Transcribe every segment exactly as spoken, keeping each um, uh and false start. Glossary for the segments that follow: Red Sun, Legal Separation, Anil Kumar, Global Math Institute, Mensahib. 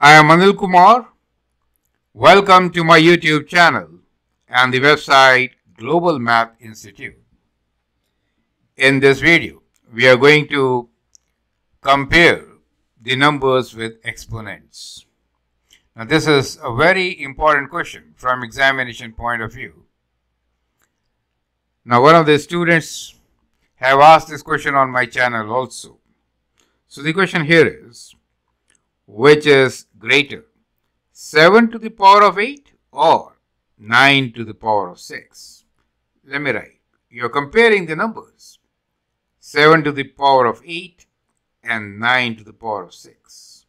I am Anil Kumar. Welcome to my YouTube channel and the website Global Math Institute. In this video, we are going to compare the numbers with exponents. Now, this is a very important question from examination point of view. Now, one of the students have asked this question on my channel also. So, the question here is, which is greater, seven to the power of eight or nine to the power of six? Let me write. You are comparing the numbers, seven to the power of eight and nine to the power of six.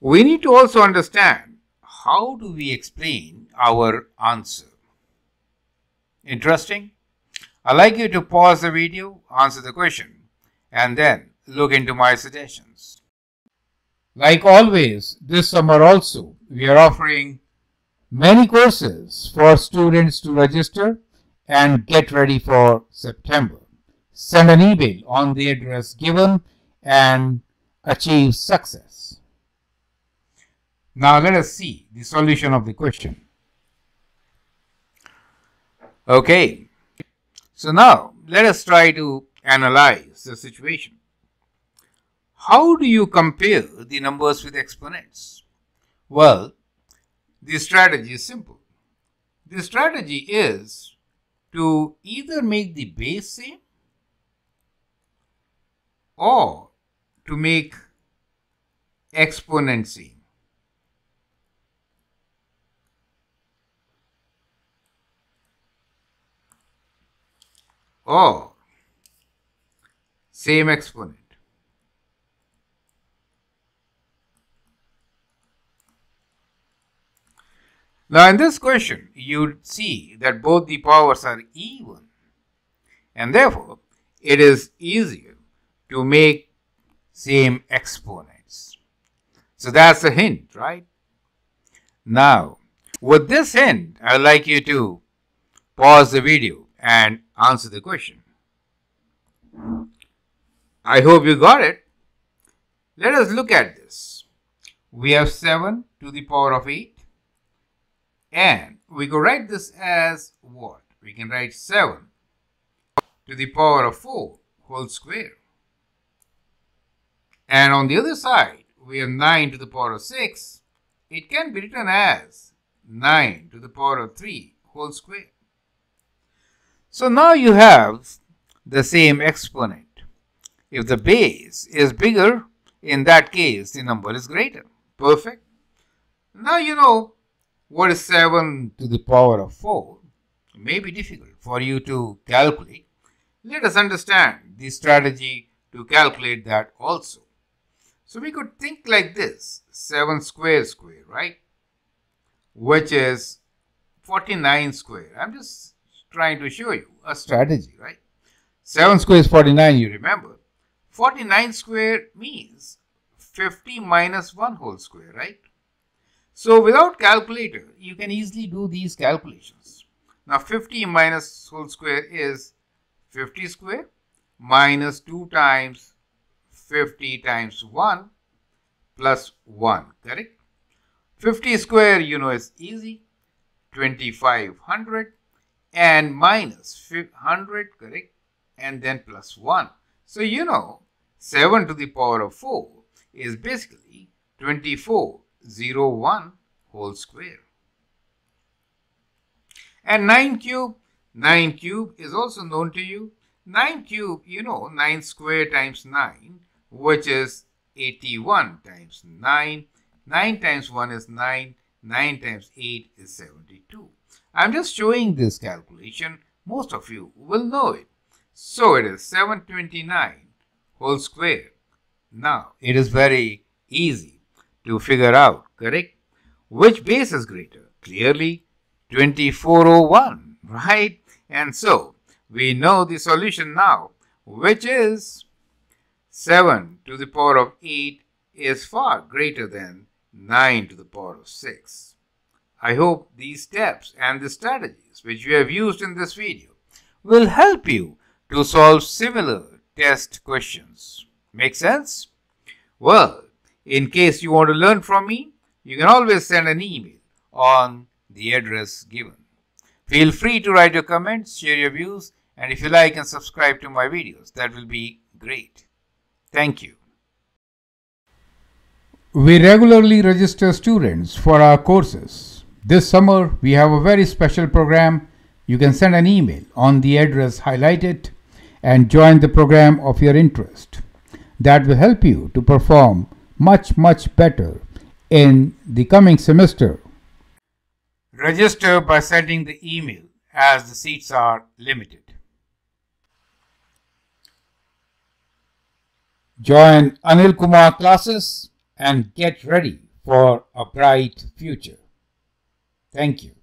We need to also understand, how do we explain our answer? Interesting? I'd like you to pause the video, answer the question, and then look into my suggestions. Like always, this summer also, we are offering many courses for students to register and get ready for September. Send an email on the address given and achieve success. Now let us see the solution of the question. Okay, so now let us try to analyze the situation. How do you compare the numbers with exponents? Well, the strategy is simple. The strategy is to either make the base same or to make exponent same. Or same exponent. Now, in this question, you see that both the powers are even, and therefore, it is easier to make same exponents. So, that's the hint, right? Now, with this hint, I'd like you to pause the video and answer the question. I hope you got it. Let us look at this. We have seven to the power of eight. And we could write this as what? We can write seven to the power of four whole square. And on the other side, we have nine to the power of six. It can be written as nine to the power of three whole square. So now you have the same exponent. If the base is bigger, in that case, the number is greater. Perfect. Now you know, what is seven to the power of four? It may be difficult for you to calculate. Let us understand the strategy to calculate that also. So we could think like this, seven square square, right? Which is forty-nine square. I'm just trying to show you a strategy, right? seven square is forty-nine, you remember. forty-nine square means fifty minus one whole square, right? So, without calculator, you can easily do these calculations. Now, fifty minus whole square is fifty square minus two times fifty times one plus one, correct? fifty square, you know, is easy, twenty-five hundred and minus one hundred, correct? And then plus one. So, you know, seven to the power of four is basically twenty-four zero one whole square. And nine cube, nine cube is also known to you. nine cube, you know, nine square times nine, which is eighty-one times nine. nine times one is nine. nine times eight is seventy-two. I'm just showing this calculation. Most of you will know it. So it is seven hundred twenty-nine whole square. Now, it is very easy to figure out, correct? Which base is greater? Clearly, twenty-four oh one, right? And so, we know the solution now, which is seven to the power of eight is far greater than nine to the power of six. I hope these steps and the strategies which we have used in this video will help you to solve similar test questions. Make sense? Well, In case you want to learn from me, you can always send an email on the address given. Feel free to write your comments, share your views, and if you like and subscribe to my videos, that will be great. Thank you. We regularly register students for our courses. This summer, we have a very special program. You can send an email on the address highlighted and join the program of your interest. That will help you to perform much, much better in the coming semester. Register by sending the email as the seats are limited. Join Anil Kumar classes and get ready for a bright future. Thank you.